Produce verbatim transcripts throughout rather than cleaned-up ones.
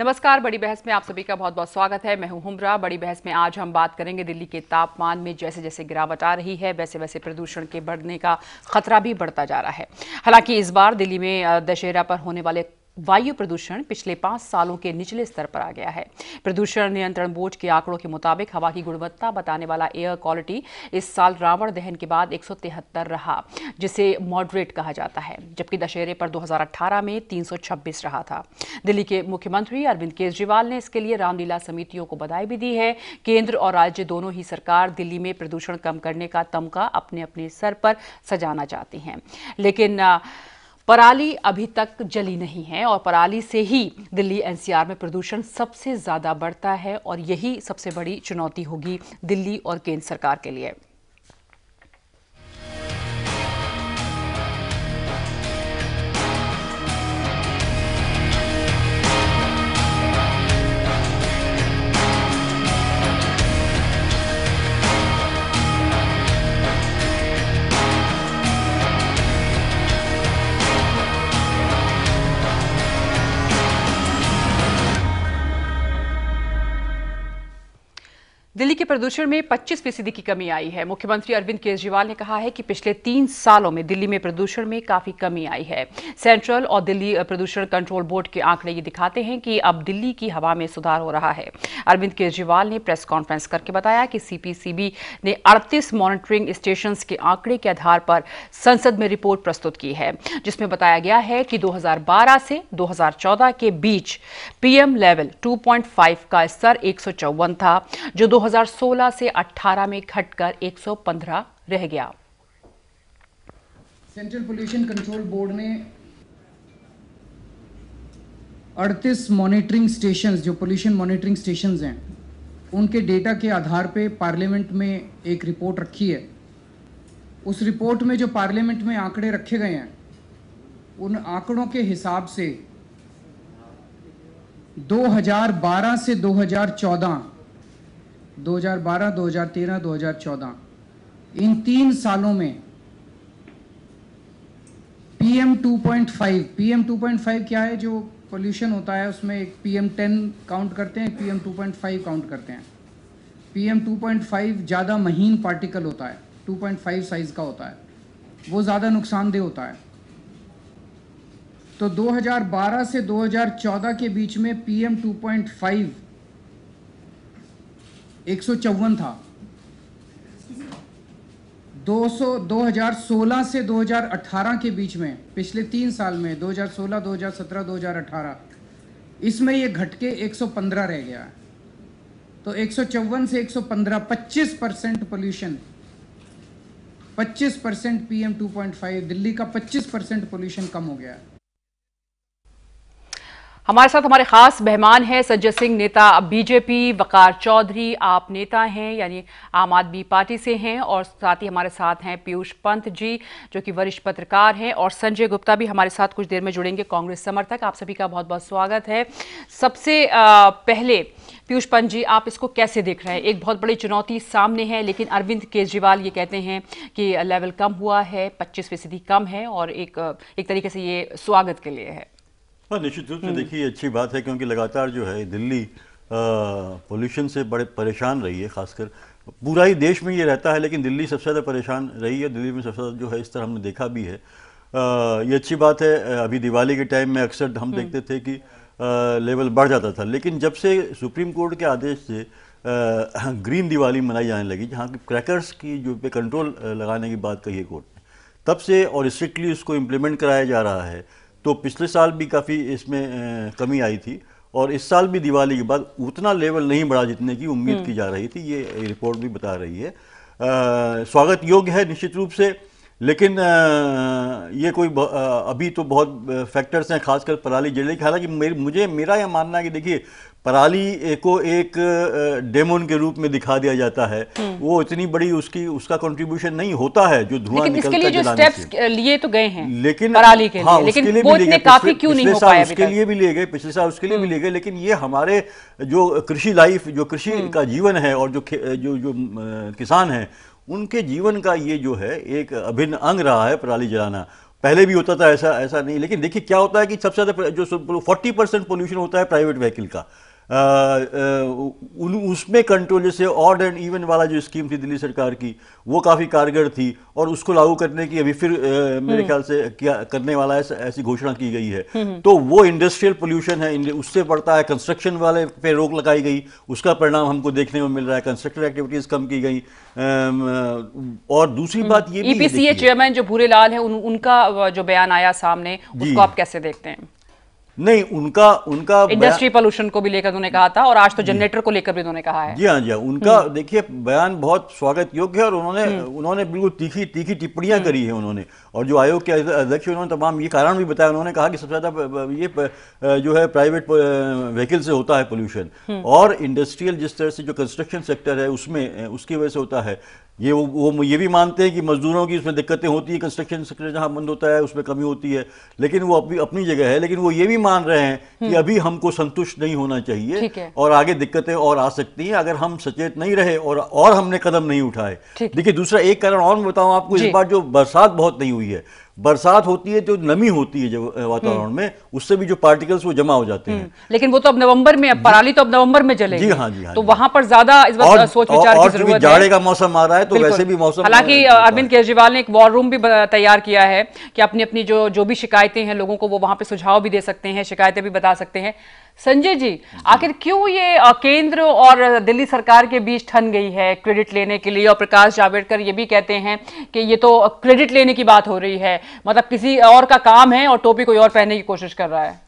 नमस्कार, बड़ी बहस में आप सभी का बहुत बहुत स्वागत है। मैं हूं हुमरा। बड़ी बहस में आज हम बात करेंगे दिल्ली के तापमान में जैसे जैसे गिरावट आ रही है वैसे वैसे प्रदूषण के बढ़ने का खतरा भी बढ़ता जा रहा है। हालांकि इस बार दिल्ली में दशहरा पर होने वाले वायु प्रदूषण पिछले पाँच सालों के निचले स्तर पर आ गया है। प्रदूषण नियंत्रण बोर्ड के आंकड़ों के मुताबिक हवा की गुणवत्ता बताने वाला एयर क्वालिटी इस साल रावण दहन के बाद एक सौ तिहत्तर रहा, जिसे मॉडरेट कहा जाता है, जबकि दशहरे पर दो हज़ार अठारह में तीन सौ छब्बीस रहा था। दिल्ली के मुख्यमंत्री अरविंद केजरीवाल ने इसके लिए रामलीला समितियों को बधाई भी दी है। केंद्र और राज्य दोनों ही सरकार दिल्ली में प्रदूषण कम करने का तमगा अपने अपने सर पर सजाना चाहती हैं, लेकिन पराली अभी तक जली नहीं है और पराली से ही दिल्ली एनसीआर में प्रदूषण सबसे ज़्यादा बढ़ता है और यही सबसे बड़ी चुनौती होगी दिल्ली और केंद्र सरकार के लिए। दिल्ली के प्रदूषण में पच्चीस फीसदी की कमी आई है। मुख्यमंत्री अरविंद केजरीवाल ने कहा है कि पिछले तीन सालों में दिल्ली में प्रदूषण में काफी कमी आई है। सेंट्रल और दिल्ली प्रदूषण कंट्रोल बोर्ड के आंकड़े ये दिखाते हैं कि अब दिल्ली की हवा में सुधार हो रहा है। अरविंद केजरीवाल ने प्रेस कॉन्फ्रेंस करके बताया कि सीपीसीबी ने अड़तीस मॉनिटरिंग स्टेशन के आंकड़े के आधार पर संसद में रिपोर्ट प्रस्तुत की है, जिसमें बताया गया है कि दो हजार बारह से दो हजार चौदह के बीच PM level two point five का स्तर एक सौ चौवन था, जो दो दो हज़ार सोलह से अठारह में घटकर एक सौ पंद्रह रह गया। सेंट्रल पोल्यूशन कंट्रोल बोर्ड ने अड़तीस मॉनिटरिंग स्टेशंस, जो पोल्यूशन मॉनिटरिंग स्टेशंस हैं, उनके डेटा के आधार पे पार्लियामेंट में एक रिपोर्ट रखी है। उस रिपोर्ट में जो पार्लियामेंट में आंकड़े रखे गए हैं, उन आंकड़ों के हिसाब से दो हज़ार बारह से दो हज़ार चौदह दो हज़ार बारह, दो हज़ार तेरह, दो हज़ार चौदह इन तीन सालों में P M two point five P M two point five क्या है? जो पोल्यूशन होता है उसमें एक पी एम टेन काउंट करते हैं, P M two point five count करते हैं। P M two point five ज़्यादा महीन पार्टिकल होता है, टू पॉइंट फाइव साइज़ का होता है, वो ज़्यादा नुकसानदेह होता है। तो दो हज़ार बारह से दो हज़ार चौदह के बीच में P M two point five एक सौ चौवन था। दो हज़ार सोलह से दो हज़ार अठारह के बीच में, पिछले तीन साल में दो हज़ार सोलह, दो हज़ार सत्रह, दो हज़ार अठारह, इसमें ये घटके एक सौ पंद्रह रह गया है। तो एक सौ चौवन से एक सौ पंद्रह, पच्चीस परसेंट पोल्यूशन, पच्चीस percent P M two point five, Delhi का पच्चीस परसेंट पोल्यूशन कम हो गया है। हमारे साथ हमारे खास मेहमान हैं संजय सिंह, नेता बीजेपी, वकार चौधरी आप नेता हैं यानी आम आदमी पार्टी से हैं, और साथ ही हमारे साथ हैं पीयूष पंत जी जो कि वरिष्ठ पत्रकार हैं, और संजय गुप्ता भी हमारे साथ कुछ देर में जुड़ेंगे, कांग्रेस समर्थक। आप सभी का बहुत बहुत स्वागत है। सबसे पहले पीयूष पंत जी, आप इसको कैसे देख रहे हैं? एक बहुत बड़ी चुनौती सामने है, लेकिन अरविंद केजरीवाल ये कहते हैं कि लेवल कम हुआ है, पच्चीस फीसदी कम है, और एक एक तरीके से ये स्वागत के लिए है। निश्चित रूप से देखिए अच्छी बात है, क्योंकि लगातार जो है दिल्ली पोल्यूशन से बड़े परेशान रही है। खासकर पूरा ही देश में ये रहता है, लेकिन दिल्ली सबसे ज़्यादा परेशान रही है। दिल्ली में सबसे ज़्यादा जो है इस तरह हमने देखा भी है। आ, ये अच्छी बात है। अभी दिवाली के टाइम में अक्सर हम देखते थे कि आ, लेवल बढ़ जाता था, लेकिन जब से सुप्रीम कोर्ट के आदेश से आ, ग्रीन दिवाली मनाई जाने लगी, जहाँ की क्रैकर्स की जो पे कंट्रोल लगाने की बात कही है कोर्ट ने, तब से और स्ट्रिक्टली उसको इम्प्लीमेंट कराया जा रहा है। तो पिछले साल भी काफ़ी इसमें कमी आई थी, और इस साल भी दिवाली के बाद उतना लेवल नहीं बढ़ा जितने की उम्मीद की जा रही थी, ये रिपोर्ट भी बता रही है। आ, स्वागत योग्य है निश्चित रूप से, लेकिन आ, ये कोई ब, आ, अभी तो बहुत फैक्टर्स हैं, खासकर पराली जलने की। हालांकि मेरे मुझे मेरा यह मानना है कि देखिए, पराली को एक डेमोन के रूप में दिखा दिया जाता है, वो इतनी बड़ी उसकी उसका कंट्रीब्यूशन नहीं होता है जो धुआं निकलता है। लेकिन स्टेप्स लिए तो गए हैं, लेकिन पराली के लिए, हाँ, लेकिन उसके लिए भी लिए गए, काफी क्यों नहीं हो पाया? उसके लिए भी लिए गए पिछले साल, उसके लिए भी लिए गए, लेकिन ये हमारे जो कृषि लाइफ, जो कृषि का जीवन है, और जो जो किसान है उनके जीवन का ये जो है एक अभिन्न अंग रहा है पराली जलाना। पहले भी होता था ऐसा, ऐसा नहीं। लेकिन देखिए क्या होता है कि सबसे ज़्यादा जो चालीस परसेंट पोल्यूशन होता है प्राइवेट व्हीकल का, उसमें कंट्रोल, जैसे ऑड एंड इवन वाला जो स्कीम थी दिल्ली सरकार की, वो काफ़ी कारगर थी और उसको लागू करने की अभी फिर आ, मेरे ख्याल से क्या करने वाला है, ऐसी घोषणा की गई है। तो वो इंडस्ट्रियल पोल्यूशन है, उससे पड़ता है। कंस्ट्रक्शन वाले पे रोक लगाई गई, उसका परिणाम हमको देखने में मिल रहा है, कंस्ट्रक्शन एक्टिविटीज़ कम की गई। और दूसरी बात ये ई पी सी ए चेयरमैन जो भूरे लाल है, उन, उनका जो बयान आया सामने, उसको आप कैसे देखते हैं? नहीं, उनका उनका इंडस्ट्री पोल्यूशन को भी लेकर उन्होंने कहा था और आज तो जनरेटर को लेकर भी उन्होंने कहा है। जी हाँ जी हाँ, उनका देखिए बयान बहुत स्वागत योग्य है और उन्होंने उन्होंने बिल्कुल तीखी तीखी टिप्पणियां करी है उन्होंने। और जो आयोग के अध्यक्ष उन्होंने तमाम ये कारण भी बताया। उन्होंने कहा कि सबसे ज़्यादा ये जो है प्राइवेट व्हीकल से होता है पोल्यूशन, और इंडस्ट्रियल जिस तरह से जो कंस्ट्रक्शन सेक्टर है उसमें उसकी वजह से होता है। ये वो वो ये भी मानते हैं कि मजदूरों की उसमें दिक्कतें होती है, कंस्ट्रक्शन सेक्टर जहाँ बंद होता है उसमें कमी होती है, लेकिन वो अपनी अपनी जगह है। लेकिन वो ये भी मान रहे हैं कि अभी हमको संतुष्ट नहीं होना चाहिए और आगे दिक्कतें और आ सकती हैं अगर हम सचेत नहीं रहे और और हमने कदम नहीं उठाए। देखिए दूसरा एक कारण और बताऊँ आपको, इस बार जो बरसात बहुत नहीं हुई है। बरसात होती है तो नमी होती है जो वातावरण में, उससे भी जो पार्टिकल्स वो जमा हो जाते हैं। लेकिन वो तो अब नवंबर में, अब पराली तो अब नवंबर में जलेगी। जी हाँ जी हाँ, तो वहां पर ज्यादा इस बार सोच विचार की जरूरत है। और जाड़े का मौसम आ रहा है तो वैसे भी मौसम, हालांकि अरविंद केजरीवाल ने एक वॉर रूम भी तैयार किया है कि अपनी अपनी जो जो भी शिकायतें हैं लोगों को, वो वहां पर सुझाव भी दे सकते हैं, शिकायतें भी बता सकते हैं। संजय जी, आखिर क्यों ये केंद्र और दिल्ली सरकार के बीच ठन गई है क्रेडिट लेने के लिए? और प्रकाश जावड़ेकर ये भी कहते हैं कि ये तो क्रेडिट लेने की बात हो रही है, मतलब किसी और का काम है और टोपी कोई और पहनने की कोशिश कर रहा है।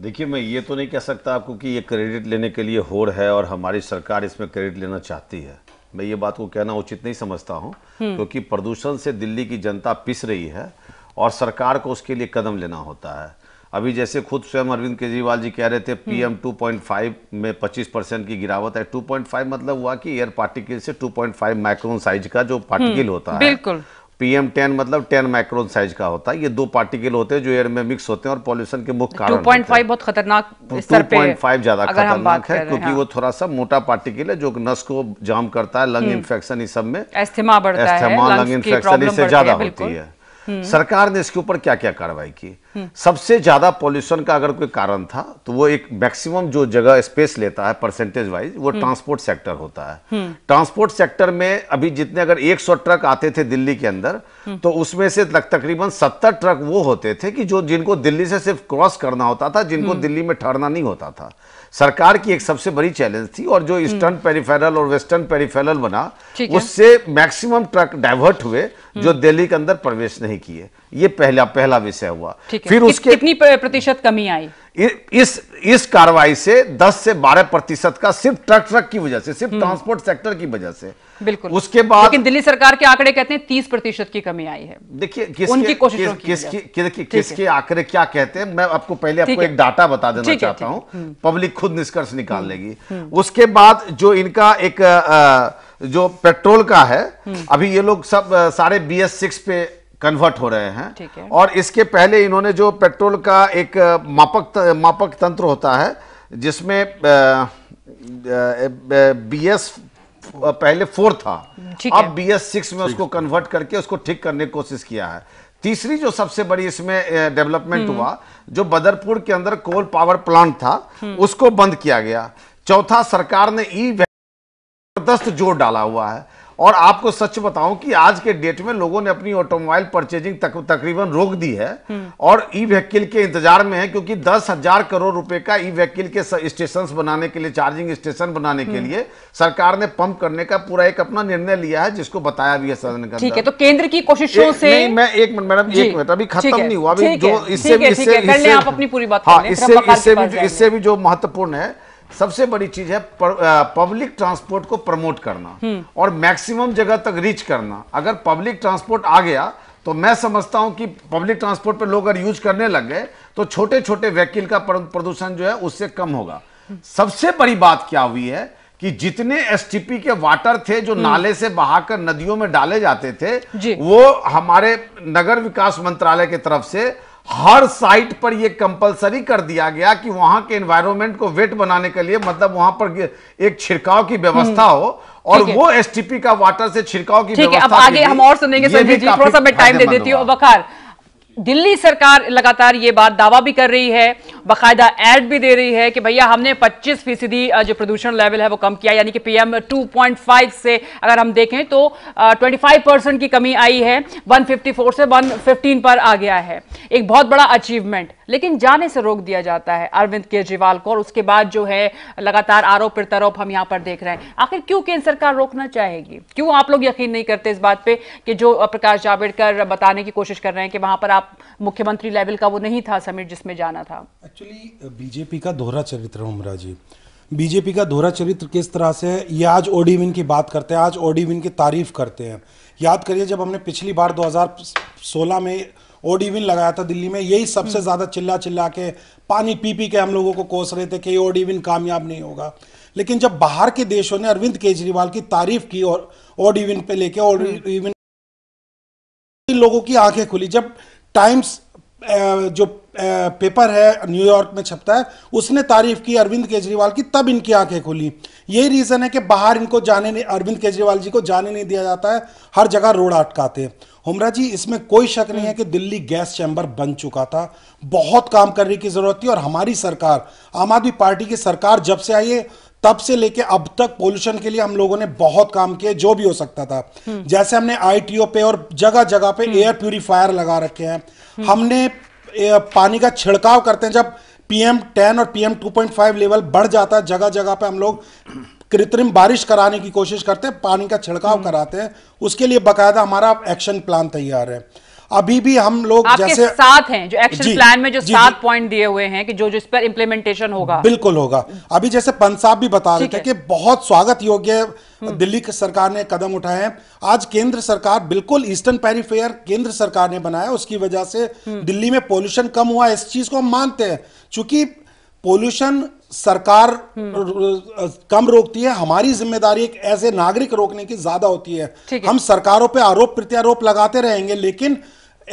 देखिए मैं ये तो नहीं कह सकता आपको कि ये क्रेडिट लेने के लिए होड़ है और हमारी सरकार इसमें क्रेडिट लेना चाहती है, मैं ये बात को कहना उचित नहीं समझता हूँ, क्योंकि प्रदूषण से दिल्ली की जनता पिस रही है और सरकार को उसके लिए कदम लेना होता है। अभी जैसे खुद स्वयं अरविंद केजरीवाल जी कह रहे थे पीएम टू पॉइंट फाइव में पच्चीस परसेंट की गिरावट है। टू पॉइंट फाइव मतलब हुआ कि एयर पार्टिकल से two point five micron size का जो पार्टिकल होता है, बिल्कुल पी एम टेन मतलब दस माइक्रोन साइज का होता है। ये दो पार्टिकल होते हैं जो एयर में मिक्स होते हैं और पॉल्यूशन के मुख्य कारण हैं। टू पॉइंट फाइव बहुत खतरनाक स्तर पे है, टू पॉइंट फाइव ज्यादा खतरनाक है क्योंकि वो थोड़ा सा मोटा पार्टिकल है जो नस को जाम करता है, लंग इन्फेक्शन इस सब में अस्थमा बढ़ता है, अस्थमा लंग इन्फेक्शन इससे ज्यादा होती है। सरकार ने इसके ऊपर क्या क्या कार्रवाई की? सबसे ज्यादा पॉल्यूशन का अगर कोई कारण था तो वो एक मैक्सिमम जो जगह स्पेस लेता है परसेंटेज वाइज, वो ट्रांसपोर्ट सेक्टर होता है। ट्रांसपोर्ट सेक्टर में अभी जितने अगर एक सौ ट्रक आते थे दिल्ली के अंदर, तो उसमें से तकरीबन सत्तर ट्रक वो होते थे कि जो जिनको दिल्ली से सिर्फ क्रॉस करना होता था, जिनको दिल्ली में ठहरना नहीं होता था। सरकार की एक सबसे बड़ी चैलेंज थी, और जो ईस्टर्न पेरिफेरल और वेस्टर्न पेरिफेरल बना उससे मैक्सिमम ट्रक डाइवर्ट हुए जो दिल्ली के अंदर प्रवेश नहीं किए। ये पहला पहला विषय हुआ। फिर उसके कितनी प्रतिशत कमी आई इस इस कार्रवाई से? दस से बारह प्रतिशत का, सिर्फ ट्रक ट्रक की वजह से, सिर्फ ट्रांसपोर्ट सेक्टर की वजह से। बिल्कुल। उसके बाद लेकिन दिल्ली सरकार के आंकड़े कहते हैं तीस प्रतिशत की कमी आई है। देखिए किसकी कोशिशों की, किसकी किसके किसके आंकड़े क्या कहते हैं, मैं आपको पहले आपको एक डाटा बता देना चाहता हूँ, पब्लिक खुद निष्कर्ष निकाल लेगी। उसके बाद जो इनका एक जो पेट्रोल का है, अभी ये लोग सब सारे बी एस सिक्स पे कन्वर्ट हो रहे हैं, और इसके पहले इन्होंने जो पेट्रोल का एक मापक मापक तंत्र होता है जिसमें बी एस पहले फोर था, अब बीएस सिक्स में उसको कन्वर्ट करके उसको ठीक करने की कोशिश किया है। तीसरी जो सबसे बड़ी इसमें डेवलपमेंट हुआ, जो बदरपुर के अंदर कोल पावर प्लांट था उसको बंद किया गया। चौथा, सरकार ने ई जबरदस्त जोर डाला हुआ है। और आपको सच बताऊं कि आज के डेट में लोगों ने अपनी ऑटोमोबाइल परचेजिंग तक, तकरीबन रोक दी है और ई व्हीकल के इंतजार में है, क्योंकि दस हजार करोड़ रुपए का ई व्हीकल के स्टेशंस बनाने के लिए, चार्जिंग स्टेशन बनाने के लिए सरकार ने पंप करने का पूरा एक अपना निर्णय लिया है, जिसको बताया भी है सदन के अंदर। ठीक है, तो केंद्र की कोशिशों से मैं एक मिनट मैडम, एक मिनट अभी खत्म नहीं हुआ, अभी जो इससे इससे भी जो महत्वपूर्ण है, सबसे बड़ी चीज है पब्लिक ट्रांसपोर्ट को प्रमोट करना और मैक्सिमम जगह तक रीच करना। अगर पब्लिक ट्रांसपोर्ट आ गया तो मैं समझता हूं कि पब्लिक ट्रांसपोर्ट पे लोग अगर यूज करने लग गए तो छोटे छोटे व्हीकल का प्रदूषण जो है उससे कम होगा। सबसे बड़ी बात क्या हुई है कि जितने एस टी पी के वाटर थे जो नाले से बहाकर नदियों में डाले जाते थे, वो हमारे नगर विकास मंत्रालय की तरफ से हर साइट पर यह कंपलसरी कर दिया गया कि वहां के एनवायरनमेंट को वेट बनाने के लिए, मतलब वहां पर एक छिड़काव की व्यवस्था हो, और वो एस टी पी का वाटर से छिड़काव की व्यवस्था। ठीक है, अब आगे हम और सुनेंगे संजय जी, थोड़ा सा मैं टाइम दे देती हूँ। वकार, दिल्ली सरकार लगातार ये बात दावा भी कर रही है, बाकायदा ऐड भी दे रही है कि भैया हमने पच्चीस फीसदी जो प्रदूषण लेवल है वो कम किया, यानी कि P M two point five से अगर हम देखें तो पच्चीस परसेंट की कमी आई है, एक सौ चौवन से एक सौ पंद्रह पर आ गया है, एक बहुत बड़ा अचीवमेंट। लेकिन जाने से रोक दिया जाता है अरविंद केजरीवाल को, और उसके बाद जो है लगातार आरोप प्रत्यारोप हम यहाँ पर देख रहे हैं। आखिर क्यों केंद्र सरकार रोकना चाहेगी? क्यों आप लोग यकीन नहीं करते इस बात पर कि जो प्रकाश जावड़ेकर बताने की कोशिश कर रहे हैं कि वहां पर आप मुख्यमंत्री लेवल का वो नहीं था समिट जिसमें जाना था? एक्चुअली बीजेपी का दोहरा चरित्र उमरा जी, बीजेपी का दोहरा चरित्र किस तरह से है? ये आज ओडी विन की बात करते हैं, आज ओडी विन की तारीफ करते हैं। याद करिए जब हमने पिछली बार दो हज़ार सोलह में ओडी विन लगाया था दिल्ली में, यही सबसे ज्यादा चिल्ला चिल्ला के पानी पी पी के हम लोगों को कोस रहे थे कि ये ओडी विन कामयाब नहीं होगा। लेकिन जब बाहर के देशों ने अरविंद केजरीवाल की तारीफ की और ओडी विन पे लेके ओडी विन लोगों की आंखें खुली। जब टाइम्स जो पेपर है न्यूयॉर्क में छपता है उसने तारीफ की अरविंद केजरीवाल की, तब इनकी आंखें खुली। यही रीज़न है कि बाहर इनको जाने नहीं, अरविंद केजरीवाल जी को जाने नहीं दिया जाता है, हर जगह रोड अटकाते हैं। हुमरा जी इसमें कोई शक नहीं है कि दिल्ली गैस चैम्बर बन चुका था, बहुत काम करने की ज़रूरत थी। और हमारी सरकार, आम आदमी पार्टी की सरकार जब से आई है तब से लेके अब तक पोल्यूशन के लिए हम लोगों ने बहुत काम किए, जो भी हो सकता था। जैसे हमने आई टी ओ पे और जगह जगह पे एयर प्यूरीफायर लगा रखे हैं, हमने पानी का छिड़काव करते हैं। जब पी एम टेन और P M two point five level बढ़ जाता है, जगह जगह पे हम लोग कृत्रिम बारिश कराने की कोशिश करते हैं, पानी का छिड़काव कराते हैं, उसके लिए बाकायदा हमारा एक्शन प्लान तैयार है। अभी भी हम लोग जैसे साथ हैं जो एक्शन प्लान में जो सात पॉइंट दिए हुए हैं कि जो जिस पर इम्प्लीमेंटेशन होगा बिल्कुल होगा। अभी जैसे पंत साहब भी बता रहे थे कि बहुत स्वागत योग्य दिल्ली की सरकार ने कदम उठाए हैं। आज केंद्र सरकार बिल्कुल ईस्टर्न पेरिफेयर केंद्र सरकार ने बनाया, उसकी वजह से दिल्ली में पोल्यूशन कम हुआ, इस चीज को हम मानते हैं। चूंकि पोल्यूशन सरकार कम रोकती है, हमारी जिम्मेदारी एक ऐसे नागरिक रोकने की ज्यादा होती है। हम सरकारों पे आरोप प्रत्यारोप लगाते रहेंगे, लेकिन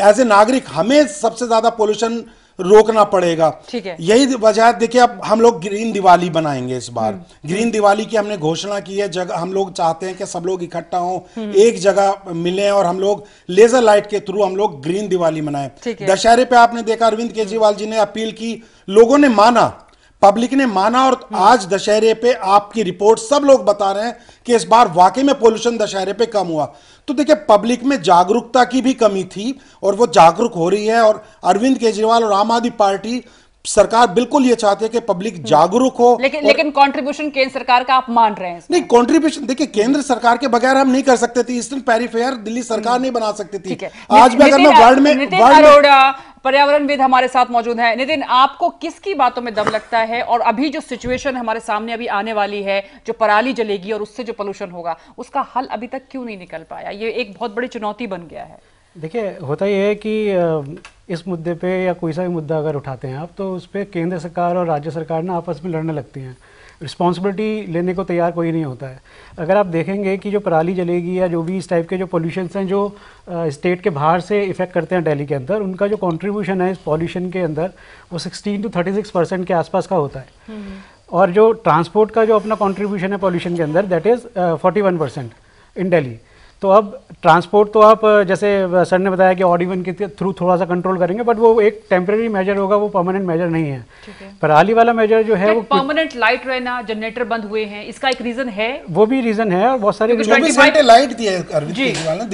एज ए नागरिक हमें सबसे ज्यादा पोल्यूशन रोकना पड़ेगा। ठीक है, यही वजह देखिए अब हम लोग ग्रीन दिवाली बनाएंगे इस बार। ग्रीन दिवाली की हमने घोषणा की है, जगह हम लोग चाहते हैं कि सब लोग इकट्ठा हों, एक जगह मिलें और हम लोग लेजर लाइट के थ्रू हम लोग ग्रीन दिवाली मनाएं। दशहरे पे आपने देखा अरविंद केजरीवाल जी ने अपील की, लोगों ने माना, पब्लिक ने माना। और आज दशहरे पे आपकी रिपोर्ट सब लोग बता रहे हैं कि इस बार वाकई में पोल्यूशन दशहरे पे कम हुआ। तो देखिए पब्लिक में जागरूकता की भी कमी थी और वो जागरूक हो रही है। और अरविंद केजरीवाल और आम आदमी पार्टी सरकार बिल्कुल ये चाहते हैं कि पब्लिक जागरूक हो। लेकिन और... लेकिन कंट्रीब्यूशन केंद्र सरकार का आप मान रहे हैं? नहीं, कंट्रीब्यूशन देखिए केंद्र सरकार के बगैर हम नहीं कर सकते थे। ईस्टर्न पेरिफेयर दिल्ली सरकार नहीं बना सकती थी। आज भी अगर मैं वर्ल्ड में वर्ल्ड पर्यावरणविद हमारे साथ मौजूद है। नितिन, आपको किसकी बातों में दम लगता है? और अभी जो सिचुएशन हमारे सामने अभी आने वाली है, जो पराली जलेगी और उससे जो पोल्यूशन होगा, उसका हल अभी तक क्यों नहीं निकल पाया? ये एक बहुत बड़ी चुनौती बन गया है। देखिए होता यह है कि इस मुद्दे पे या कोई सा भी मुद्दा अगर उठाते हैं आप, तो उस पर केंद्र सरकार और राज्य सरकार ना आपस में लड़ने लगती हैं। रिस्पॉन्सिबिलिटी लेने को तैयार कोई नहीं होता है। अगर आप देखेंगे कि जो पराली जलेगी या जो भी इस टाइप के जो पोल्यूशन्स हैं जो स्टेट के बाहर से इफेक्ट करते हैं दिल्ली के अंदर, उनका जो कंट्रीब्यूशन है इस पॉल्यूशन के अंदर वो सोलह टू छत्तीस परसेंट के आसपास का होता है। और जो ट्रांसपोर्ट का जो अपना कॉन्ट्रीब्यूशन है पॉल्यूशन के अंदर, that is forty one percent in Delhi. तो अब ट्रांसपोर्ट तो आप जैसे सर ने बताया कि ऑड इवन के थ्रू थोड़ा सा कंट्रोल करेंगे, बट वो एक टेम्प्रेरी मेजर होगा, वो परमानेंट मेजर नहीं है। पराली वाला मेजर जो है वो परमानेंट लाइट रहना, जनरेटर बंद हुए हैं, इसका एक रीजन है, वो भी रीजन है। और बहुत सारे घंटे लाइट दिए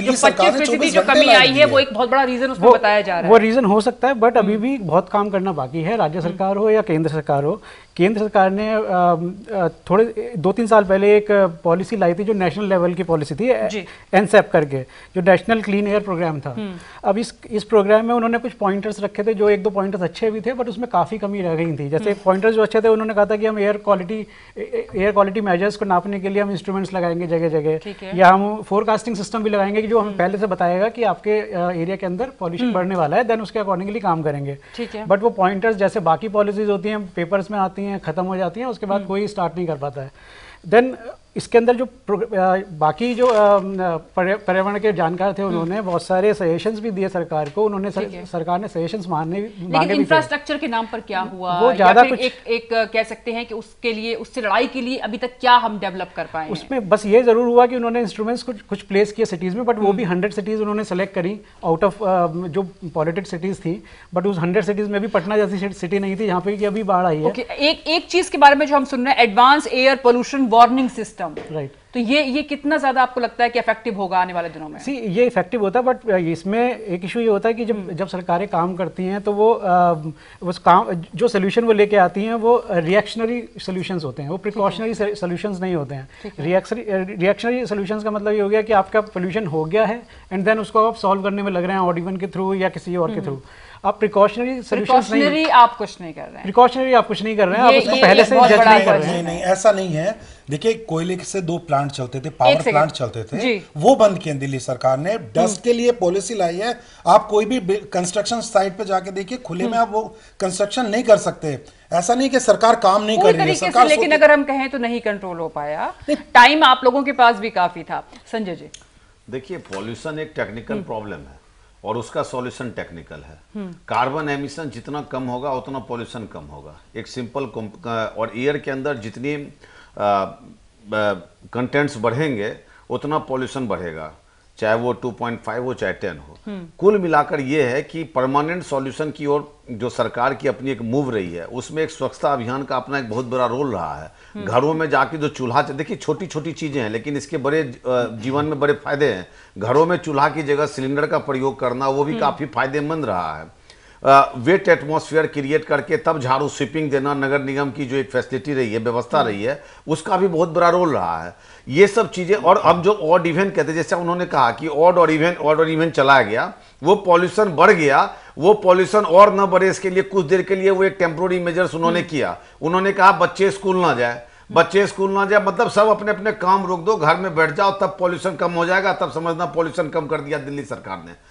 जो कमी आई है वो एक बहुत बड़ा रीजन उसमें बताया जा रहा है, वो रीजन हो सकता है। बट अभी भी बहुत काम करना बाकी है, राज्य सरकार हो या केंद्र सरकार हो। केंद्र सरकार ने थोड़े दो तीन साल पहले एक पॉलिसी लाई थी जो नेशनल लेवल की पॉलिसी थी, एनसैप करके, जो नेशनल क्लीन एयर प्रोग्राम था। अब इस इस प्रोग्राम में उन्होंने कुछ पॉइंटर्स रखे थे, जो एक दो पॉइंटर्स अच्छे भी थे बट उसमें काफ़ी कमी रह गई थी। जैसे पॉइंटर्स जो अच्छे थे उन्होंने कहा था कि हम air quality air quality measures को नापने के लिए हम इंस्ट्रूमेंट्स लगाएंगे जगह जगह, या हम फोरकास्टिंग सिस्टम भी लगाएंगे कि जो हम पहले से बताएगा कि आपके एरिया के अंदर पॉल्यूशन बढ़ने वाला है, देन उसके अकॉर्डिंगली काम करेंगे। बट वो पॉइंटर्स जैसे बाकी पॉलिसीज होती हैं पेपर्स में आती हैं, खत्म हो जाती हैं, उसके बाद कोई स्टार्ट नहीं कर पाता है। देन इसके अंदर जो बाकी जो पर्यावरण के जानकार थे उन्होंने बहुत सारे सजेशंस भी दिए सरकार को, उन्होंने सर, सरकार ने सजेशंस मानने लेकिन इंफ्रास्ट्रक्चर के नाम पर क्या हुआ, वो ज्यादा कुछ एक, एक कह सकते हैं कि उसके लिए उससे लड़ाई के लिए अभी तक क्या हम डेवलप कर पाए, उसमें बस ये जरूर हुआ कि उन्होंने इंस्ट्रूमेंट्स कुछ कुछ प्लेस किए सिटीज में, बट वो भी हंड्रेड सिटीज उन्होंने सेलेक्ट करी आउट ऑफ जो पॉलिटेड सिटीज थी, बट उस हंड्रेड सिटीज में भी पटना जैसी सिटी नहीं थी जहाँ पे अभी बाढ़ आई है। एक एक चीज के बारे में जो हम सुन रहे हैं advance air pollution warning system, right, तो ये ये कितना ज्यादा आपको लगता है कि इफेक्टिव होगा आने वाले दिनों में? सी ये इफेक्टिव होता है, बट इसमें एक इशू ये होता है कि जब जब सरकारें काम करती हैं तो वो आ, उस काम जो सोल्यूशन वो लेके आती हैं वो रिएक्शनरी सोल्यूशंस होते हैं, वो प्रिकॉशनरी सोल्यूशंस नहीं होते हैं। रिएक्शनरी सोल्यूशंस का मतलब ये हो गया कि आपका पोल्यूशन हो गया है एंड देन उसको आप सॉल्व करने में लग रहे हैं ऑड इवन के थ्रू या किसी और के थ्रू, आप प्रिकॉशनरी सोल्यूशंस नहीं, आप कुछ नहीं कर रहे हैं, प्रिकॉशनरी आप कुछ नहीं कर रहे हैं, आप उसको पहले से जज नहीं कर रहे हैं। नहीं, ऐसा नहीं है। देखिए कोयले से दो प्लांट चलते थे, पावर प्लांट चलते थे, वो बंद किए दिल्ली सरकार ने। डस्ट के लिए पॉलिसी लाई है, आप कोई भी कंस्ट्रक्शन साइट पे जाके देखिए खुले में आप वो कंस्ट्रक्शन नहीं कर सकते। ऐसा नहीं कि सरकार काम नहीं कर रही है, सरकार, लेकिन अगर हम कहें तो नहीं कंट्रोल हो पाया, टाइम आप लोगों के पास भी काफी था। संजय जी देखिए पॉल्यूशन एक टेक्निकल प्रॉब्लम है और उसका सॉल्यूशन टेक्निकल है। कार्बन एमिशन जितना कम होगा उतना पॉल्यूशन कम होगा, एक सिंपल। और एयर के अंदर जितनी कंटेंट्स uh, बढ़ेंगे उतना पॉल्यूशन बढ़ेगा, चाहे वो टू पॉइंट फाइव हो चाहे टेन हो। कुल मिलाकर ये है कि परमानेंट सॉल्यूशन की ओर जो सरकार की अपनी एक मूव रही है, उसमें एक स्वच्छता अभियान का अपना एक बहुत बड़ा रोल रहा है। घरों में जाके जो चूल्हा, देखिए छोटी छोटी चीज़ें हैं लेकिन इसके बड़े जीवन में बड़े फायदे हैं। घरों में चूल्हा की जगह सिलेंडर का प्रयोग करना वो भी काफ़ी फायदेमंद रहा है। वेट uh, एटमॉस्फेयर क्रिएट करके तब झाड़ू स्वीपिंग देना, नगर निगम की जो एक फैसिलिटी रही है, व्यवस्था रही है, उसका भी बहुत बड़ा रोल रहा है। ये सब चीज़ें। और अब जो ऑड इवेंट कहते हैं, जैसे उन्होंने कहा कि ऑड और इवेंट ऑड और इवेंट चलाया गया, वो पॉल्यूशन बढ़ गया। वो पॉल्यूशन और न बढ़े इसके लिए कुछ देर के लिए वो एक टेम्प्रोरी मेजर्स उन्होंने किया। उन्होंने कहा बच्चे स्कूल ना जाए, बच्चे स्कूल ना जाए मतलब सब अपने अपने काम रोक दो, घर में बैठ जाओ, तब पॉल्यूशन कम हो जाएगा। तब समझना पॉल्यूशन कम कर दिया दिल्ली सरकार ने।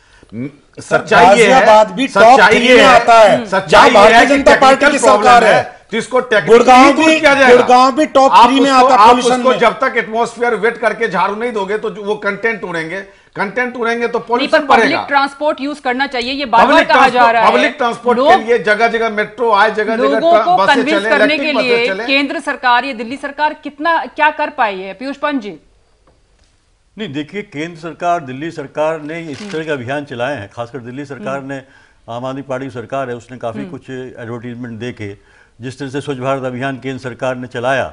सच्चाई ये है, भी सच्चाई ये आता है, सच्चाई भारतीय जनता पार्टी की सरकार है तो इसको गुड़गांव भी गुड़गांव भी टॉप थ्री में आता। आप उसको जब तक एटमॉस्फेयर वेट करके झाड़ू नहीं दोगे तो वो कंटेंट उड़ेंगे, कंटेंट उड़ेंगे तो पॉल्यूशन बढ़ेगा। ट्रांसपोर्ट यूज करना चाहिए, ये बार-बार कहा जा रहा है। पब्लिक ट्रांसपोर्ट के लिए जगह जगह मेट्रो आए, जगह जगह लोगों को कन्विंस करने के लिए केंद्र सरकार या दिल्ली सरकार कितना क्या कर पाई है? पीयूष पंत जी नहीं, देखिए केंद्र सरकार, दिल्ली सरकार ने इस तरह के अभियान चलाए हैं। खासकर दिल्ली सरकार ने, आम आदमी पार्टी सरकार है, उसने काफ़ी कुछ एडवर्टीजमेंट देके, जिस तरह से स्वच्छ भारत अभियान केंद्र सरकार ने चलाया,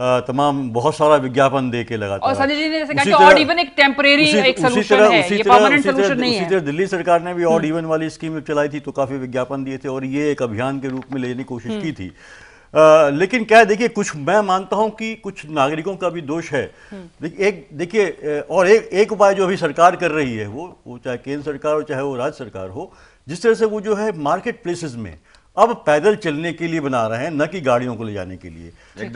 आ, तमाम बहुत सारा विज्ञापन देके लगातार। और संजय जी ने जैसे कहा कि ऑड इवन एक टेम्परेरी एक सॉल्यूशन है, ये परमानेंट सॉल्यूशन नहीं है। उसी तरह दिल्ली सरकार ने भी ऑड इवन वाली स्कीम चलाई थी तो काफ़ी विज्ञापन दिए थे और ये एक अभियान के रूप में लेने की कोशिश की थी। आ, लेकिन क्या देखिए, कुछ मैं मानता हूं कि कुछ नागरिकों का भी दोष है। देखिए एक देखिए और एक एक उपाय जो अभी सरकार कर रही है, वो वो चाहे केंद्र सरकार हो चाहे वो राज्य सरकार हो, जिस तरह से वो जो है मार्केट प्लेसेस में अब पैदल चलने के लिए बना रहे हैं, न कि गाड़ियों को ले जाने के लिए,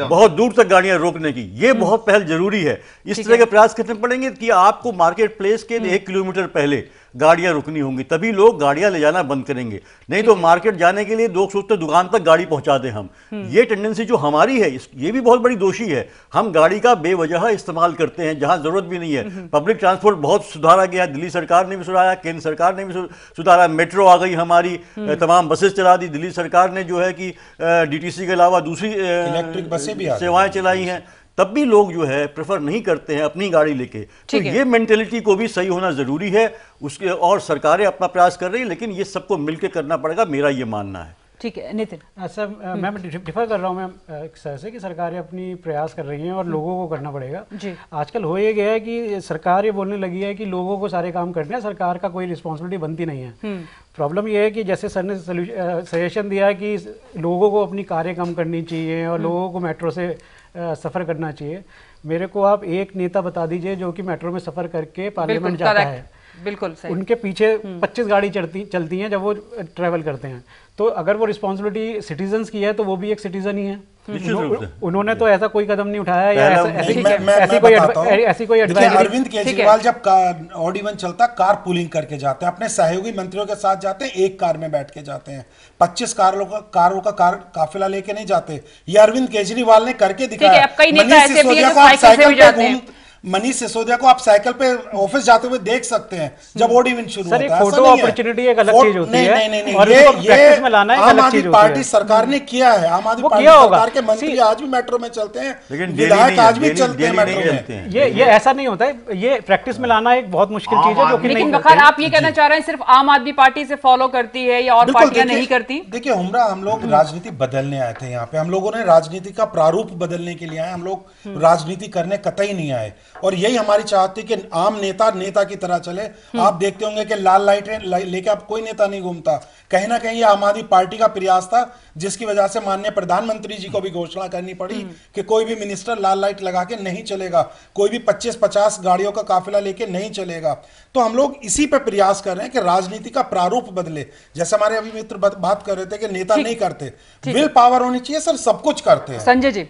बहुत दूर तक गाड़ियां रोकने की, ये बहुत पहल जरूरी है। इस तरह के प्रयास करने पड़ेंगे कि आपको मार्केट प्लेस के एक किलोमीटर पहले गाड़ियां रुकनी होंगी, तभी लोग गाड़ियां ले जाना बंद करेंगे। नहीं तो मार्केट जाने के लिए लोग सोचते दुकान तक गाड़ी पहुंचा दें हम, ये टेंडेंसी जो हमारी है ये भी बहुत बड़ी दोषी है। हम गाड़ी का बेवजह इस्तेमाल करते हैं जहां जरूरत भी नहीं है। पब्लिक ट्रांसपोर्ट बहुत सुधारा गया, दिल्ली सरकार ने भी सुधारा, केंद्र सरकार ने भी सुधारा, मेट्रो आ गई हमारी, तमाम बसेस चला दी दिल्ली सरकार ने, जो है कि डीटीसी के अलावा दूसरी इलेक्ट्रिक बसें भी सेवाएं चलाई हैं, तब भी लोग जो है प्रेफर नहीं करते हैं अपनी गाड़ी लेके। तो ये मेंटेलिटी को भी सही होना जरूरी है उसके, और सरकारें अपना प्रयास कर रही है लेकिन ये सबको मिलकर करना पड़ेगा, मेरा ये मानना है। ठीक है नितिन सर, मैम डिफर कर रहा हूँ मैम एक सर से कि सरकारें अपनी प्रयास कर रही हैं और लोगों को करना पड़ेगा। आजकल हो ये गया है कि सरकार ये बोलने लगी है कि लोगों को सारे काम करने हैं, सरकार का कोई रिस्पॉन्सिबिलिटी बनती नहीं है। प्रॉब्लम यह है कि जैसे सर ने सजेशन दिया कि लोगों को अपनी कारें कम करनी चाहिए और लोगों को मेट्रो से सफ़र करना चाहिए, मेरे को आप एक नेता बता दीजिए जो कि मेट्रो में सफ़र करके पार्लियामेंट जाता है, बिल्कुल सही, उनके पीछे पच्चीस गाड़ी चलती चलती हैं जब वो ट्रैवल करते हैं। तो अगर वो रिस्पॉन्सिबिलिटी सिटीजन्स की है तो वो भी एक सिटीज़न ही है। उन्होंने तो ऐसा कोई कदम नहीं उठाया या ऐसी कोई ऐसी कोई एडवाइजरी। अरविंद केजरीवाल जब ऑड इवन चलता कार पूलिंग करके जाते हैं, अपने सहयोगी मंत्रियों के साथ जाते हैं, एक कार में बैठ के जाते हैं, पच्चीस कारों का कारों का कार काफिला लेके नहीं जाते। ये अरविंद केजरीवाल ने करके दिखाया। मनीष सिसोदिया को आप साइकिल पे ऑफिस जाते हुए देख सकते हैं जब ऑड इवन शुरू होता है। सर, फोटो अपॉर्चुनिटी एक अलग चीज होती है, नहीं नहीं नहीं, और ये प्रैक्टिस में लाना एक अलग चीज होती है। आम आदमी पार्टी सरकार ने किया है, आम आदमी पार्टी सरकार के मंत्री आज भी मेट्रो में चलते हैं, विधायक आज भी चलते हैं मेट्रो में। ये ये ऐसा नहीं होता है, ये प्रैक्टिस में लाना एक बहुत मुश्किल चीज है जो कि। लेकिन वकार, आप ये कहना चाह रहे हैं सिर्फ आम आदमी पार्टी इसे फॉलो करती है या और पार्टियां नहीं करती? देखिए हमरा, हम लोग राजनीति बदलने आए थे यहाँ पे, हम लोगों ने राजनीति का प्रारूप बदलने के लिए आए, हम लोग राजनीति करने कतई नहीं आए। और यही हमारी चाहती कि आम नेता नेता की तरह चले। आप देखते होंगे कि लाल लाइट लेके आप कोई नेता नहीं घूमता। कहीं ना कहीं ये आम आदमी पार्टी का प्रयास था, जिसकी वजह से माननीय प्रधानमंत्री जी को भी घोषणा करनी पड़ी कि कोई भी मिनिस्टर लाल लाइट लगा के नहीं चलेगा, कोई भी पच्चीस पचास गाड़ियों का काफिला लेके नहीं चलेगा। तो हम लोग इसी पर प्रयास कर रहे हैं कि राजनीति का प्रारूप बदले। जैसे हमारे अभी मित्र बात कर रहे थे कि नेता नहीं करते, विल पावर होनी चाहिए सर, सब कुछ करते हैं। संजय जी,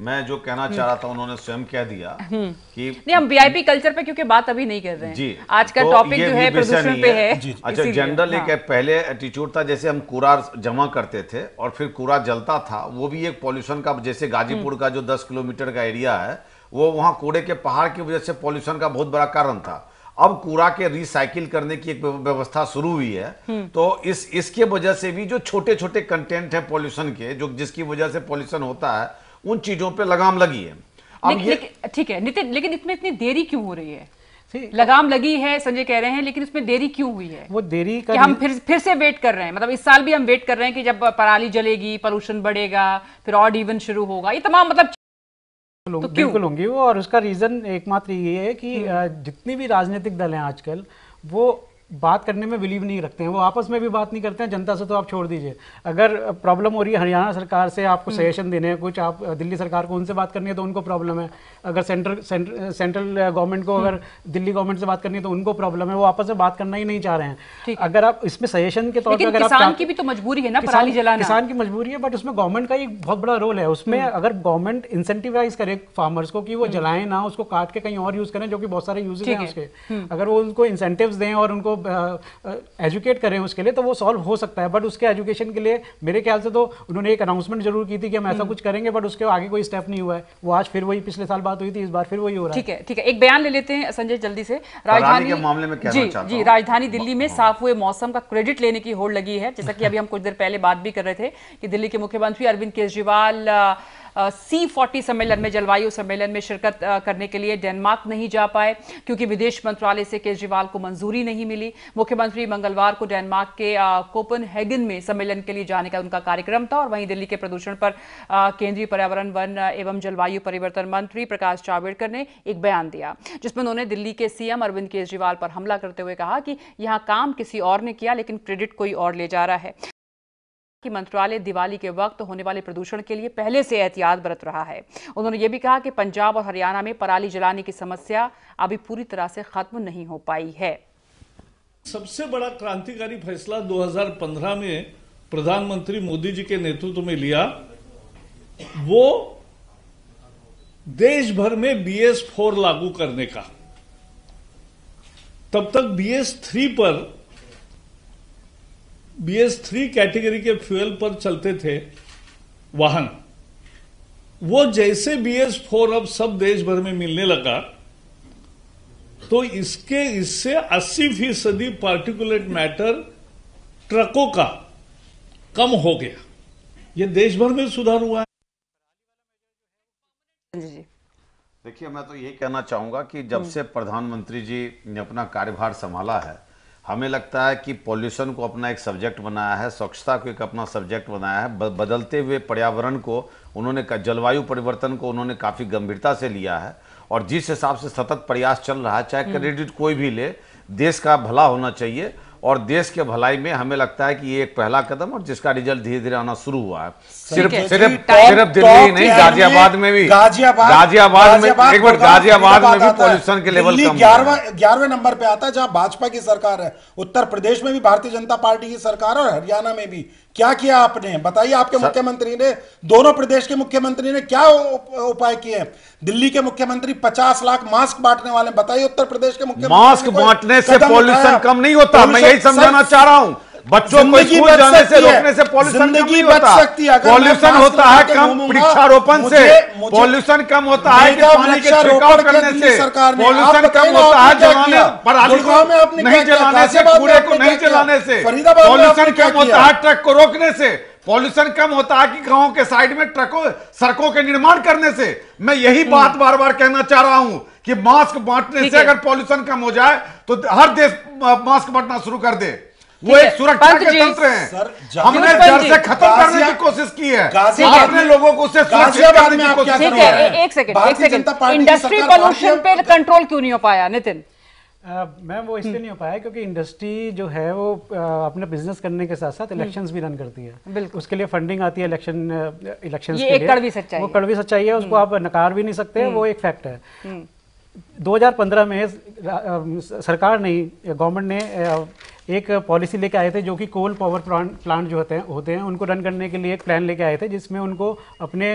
मैं जो कहना चाह रहा था उन्होंने स्वयं कह दिया कि नहीं, हम वीआईपी कल्चर पे क्योंकि बात अभी नहीं कर रहे हैं जी, आज का टॉपिक जो है प्रदूषण पे है। अच्छा, जनरल एक पहले एटीट्यूड था, जैसे हम कूड़ा जमा करते थे और फिर कूड़ा जलता था, वो भी एक पॉल्यूशन का, जैसे गाजीपुर का जो दस किलोमीटर का एरिया है वो वहाँ कूड़े के पहाड़ की वजह से पॉल्यूशन का बहुत बड़ा कारण था। अब कूड़ा के रिसाइकिल करने की एक व्यवस्था शुरू हुई है, तो इस इसके वजह से भी जो छोटे छोटे कंटेंट है पॉल्यूशन के, जो जिसकी वजह से पॉल्यूशन होता है, उन चीजों पे लगाम लगी है। अब लेकिन, ये ठीक है नितिन, लेकिन इसमें इतनी देरी क्यों हो रही है? लगाम लगी है संजय कह रहे हैं, लेकिन इसमें देरी क्यों हुई है? वो देरी का कि हम फिर फिर से वेट कर रहे हैं, मतलब इस साल भी हम वेट कर रहे हैं कि जब पराली जलेगी, पोल्यूशन बढ़ेगा, फिर ऑड इवन शुरू होगा, ये तमाम मतलब तो बिल्कुल होंगी वो। और उसका रीजन एकमात्र ये है कि जितनी भी राजनीतिक दल हैं आजकल, वो बात करने में बिलीव नहीं रखते हैं, वो आपस में भी बात नहीं करते हैं। जनता से तो आप छोड़ दीजिए, अगर प्रॉब्लम हो रही है हरियाणा सरकार से आपको सजेशन देने हैं कुछ, आप दिल्ली सरकार को उनसे बात करनी है तो उनको प्रॉब्लम है, अगर सेंट्रल सेंट्रल गवर्नमेंट को अगर दिल्ली गवर्नमेंट से बात करनी है तो उनको प्रॉब्लम है, वो आपस में बात करना ही नहीं चाह रहे हैं। अगर आप इसमें सजेशन के तौर पर, अगर किसान की भी तो मजबूरी है ना पराली जलाना, किसान की मजबूरी है, बट उसमें गवर्नमेंट का एक बहुत बड़ा रोल है। उसमें अगर गवर्नमेंट इंसेंटिवाइज करे फार्मर्स को कि वो जलाएं ना, उसको काट के कहीं और यूज करें, जो कि बहुत सारे यूजेज हैं उसके, अगर वो उनको इंसेंटिव्स दें और उनको एजुकेट करें उसके लिए, तो वो सॉल्व हो सकता है। बट उसके एजुकेशन के लिए मेरे ख्याल से तो उन्होंने एक अनाउंसमेंट जरूर की थी कि हम ऐसा कुछ करेंगे, बट उसके आगे कोई स्टेप नहीं हुआ है। वो आज फिर वही, पिछले साल बात हुई थी, इस बार फिर वही हो रहा है। ठीक है ठीक है, एक बयान ले लेते हैं संजय जल्दी से। राजधानी के मामले में कहना चाहता हूं जी, राजधानी दिल्ली में साफ हुए मौसम का क्रेडिट लेने की होड़ लगी है। जैसा कि अभी हम कुछ देर पहले बात भी कर रहे थे कि दिल्ली के मुख्यमंत्री अरविंद केजरीवाल सी फोर्टी सम्मेलन में, जलवायु सम्मेलन में शिरकत करने के लिए डेनमार्क नहीं जा पाए क्योंकि विदेश मंत्रालय से केजरीवाल को मंजूरी नहीं मिली। मुख्यमंत्री मंगलवार को डेनमार्क के कोपेनहेगन में सम्मेलन के लिए जाने का उनका कार्यक्रम था। और वहीं दिल्ली के प्रदूषण पर केंद्रीय पर्यावरण, वन एवं जलवायु परिवर्तन मंत्री प्रकाश जावड़ेकर ने एक बयान दिया, जिसमें उन्होंने दिल्ली के सीएम अरविंद केजरीवाल पर हमला करते हुए कहा कि यहाँ काम किसी और ने किया लेकिन क्रेडिट कोई और ले जा रहा है, कि मंत्रालय दिवाली के वक्त होने वाले प्रदूषण के लिए पहले से एहतियात बरत रहा है। उन्होंने ये भी कहा कि पंजाब और हरियाणा में पराली जलाने की समस्या अभी पूरी तरह से खत्म नहीं हो पाई है। सबसे बड़ा क्रांतिकारी फैसला दो हज़ार पंद्रह में प्रधानमंत्री मोदी जी के नेतृत्व में लिया, वो देश भर में बी एस फोर लागू करने का। तब तक बी एस थ्री पर, बी एस थ्री कैटेगरी के फ्यूल पर चलते थे वाहन, वो जैसे बी एस फोर अब सब देश भर में मिलने लगा तो इसके इससे अस्सी फीसदी पार्टिकुलेट मैटर ट्रकों का कम हो गया। ये देश भर में सुधार हुआ है। देखिए, मैं तो यही कहना चाहूंगा कि जब से प्रधानमंत्री जी ने अपना कार्यभार संभाला है, हमें लगता है कि पॉल्यूशन को अपना एक सब्जेक्ट बनाया है, स्वच्छता को एक अपना सब्जेक्ट बनाया है, बदलते हुए पर्यावरण को उन्होंने, जलवायु परिवर्तन को उन्होंने काफ़ी गंभीरता से लिया है। और जिस हिसाब से सतत प्रयास चल रहा है, चाहे क्रेडिट कोई भी ले, देश का भला होना चाहिए और देश के भलाई में हमें लगता है कि ये एक पहला कदम, और जिसका रिजल्ट धीरे धीरे आना शुरू हुआ है। सिर्फ सिर्फ सिर्फ दिल्ली नहीं, गाजियाबाद में भी, गाजियाबाद गाजियाबाद में एक बार गाजियाबाद में भी पॉल्यूशन के लेवल कम, ग्यारहवें ग्यारहवें नंबर पे आता है जहां भाजपा की सरकार है। उत्तर प्रदेश में भी भारतीय जनता पार्टी की सरकार है और हरियाणा में भी क्या किया आपने? बताइए, आपके मुख्यमंत्री ने, दोनों प्रदेश के मुख्यमंत्री ने क्या उपाय किए हैं? दिल्ली के मुख्यमंत्री पचास लाख मास्क बांटने वाले, बताइए उत्तर प्रदेश के मुख्यमंत्री, मास्क बांटने से पॉल्यूशन कम नहीं होता? मैं यही समझाना चाह रहा हूँ, बच्चों को स्कूल जाने से रोकने से पॉल्यूशन कम नहीं होता। पॉल्यूशन होता है कम वृक्षारोपण से, पॉल्यूशन कम होता है पानी के छिड़काव करने से, पॉल्यूशन कम होता है जलाने पर नहीं जलाने से, कूड़े को नहीं जलाने से, पॉल्यूशन कम होता है ट्रक को रोकने से, पॉल्यूशन कम होता है कि गांव के साइड में ट्रकों सड़कों के निर्माण करने से। मैं यही बात बार बार कहना चाह रहा हूं कि मास्क बांटने से अगर पॉल्यूशन कम हो जाए तो हर देश मास्क बांटना शुरू कर दे। वो एक सुरक्षा के तंत्र है, हमने जड़ से खत्म करने की कोशिश की है, आपने लोगों को उससे सुरक्षित करने की कोशिश की है। एक सेकंड, एक सेकंड, इंडस्ट्री पॉल्यूशन पे कंट्रोल क्यों नहीं हो पाया नितिन? मैम वो इसलिए नहीं हो पाया क्योंकि इंडस्ट्री जो है वो अपने बिजनेस करने के साथ साथ इलेक्शंस भी रन करती है, उसके लिए फंडिंग आती है इलेक्शन इलेक्शंस के लिए। ये कड़वी सच्चाई है, वो कड़वी सच्चाई है, उसको आप नकार भी नहीं सकते, वो एक फैक्ट है। दो हज़ार पंद्रह में सरकार नहीं, गवर्नमेंट ने एक पॉलिसी लेके आए थे जो कि कोल पावर प्लांट जो होते हैं होते हैं उनको रन करने के लिए एक प्लान लेके आए थे, जिसमें उनको अपने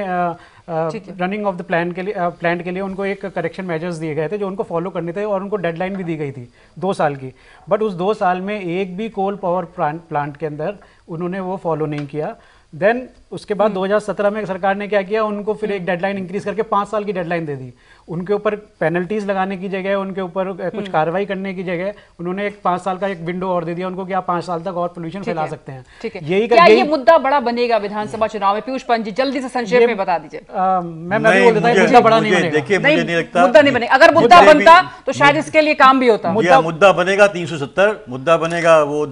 रनिंग ऑफ द प्लान के लिए प्लांट के लिए उनको एक करेक्शन मेजर्स दिए गए थे जो उनको फॉलो करने थे, और उनको डेडलाइन भी दी गई थी दो साल की। बट उस दो साल में एक भी कोल पावर प्लांट के अंदर उन्होंने वो फॉलो नहीं किया। देन उसके बाद दो हज़ार सत्रह में सरकार ने क्या किया, उनको फिर एक डेडलाइन इंक्रीज करके पाँच साल की डेडलाइन दे दी। उनके ऊपर पेनल्टीज लगाने की जगह, उनके ऊपर कुछ कार्रवाई करने की जगह, उन्होंने एक पाँच साल का एक विंडो और दे दिया उनको कि आप पाँच साल तक और पोल्यूशन फैला सकते हैं। ठीक है, यही क्या ये मुद्दा बड़ा बनेगा विधानसभा चुनाव में? पीयूष पंत जी जल्दी से संक्षेप में बता दीजिए। मैं बोल देता हूँ मुद्दा बड़ा नहीं बनेगा, मुद्दा नहीं बनेगा। अगर मुद्दा बनता तो शायद इसके लिए काम भी होता। मुद्दा बनेगा तीन सौ सत्तर, मुद्दा बनेगा वो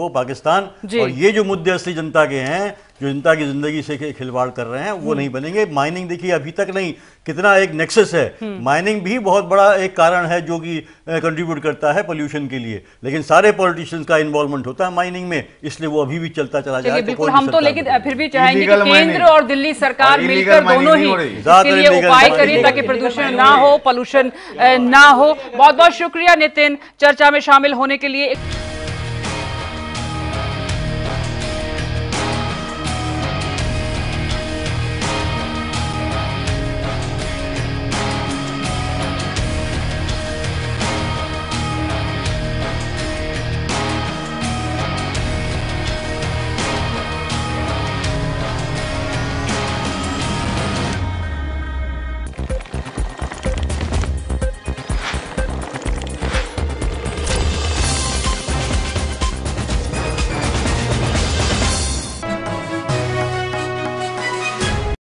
वो पाकिस्तान, और ये जो मुद्दे असली जनता के हैं, जो जनता की जिंदगी से खिलवाड़ कर रहे हैं, वो नहीं बनेंगे। माइनिंग देखिए अभी तक नहीं, कितना एक नेक्सस है, माइनिंग भी बहुत बड़ा एक कारण है जो कि कंट्रीब्यूट करता है पोल्यूशन के लिए, लेकिन सारे पॉलिटिशियंस का इन्वॉल्वमेंट होता है माइनिंग में, इसलिए वो अभी भी चलता चला जाए। बिल्कुल, हम तो लेकिन फिर भी चाहेंगे कि केंद्र और दिल्ली सरकार मिलकर दोनों ही इसके लिए उपाय करें ताकि प्रदूषण ना हो, पोल्यूशन ना हो। बहुत बहुत शुक्रिया नितिन चर्चा में शामिल होने के लिए।